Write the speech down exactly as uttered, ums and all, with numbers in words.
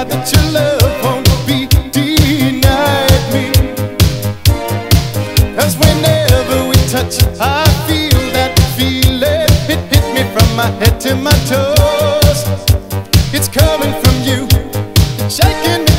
God, that your love won't be denied me. Cause whenever we touch, I feel that feeling. It hit me from my head to my toes. It's coming from you, shaking me.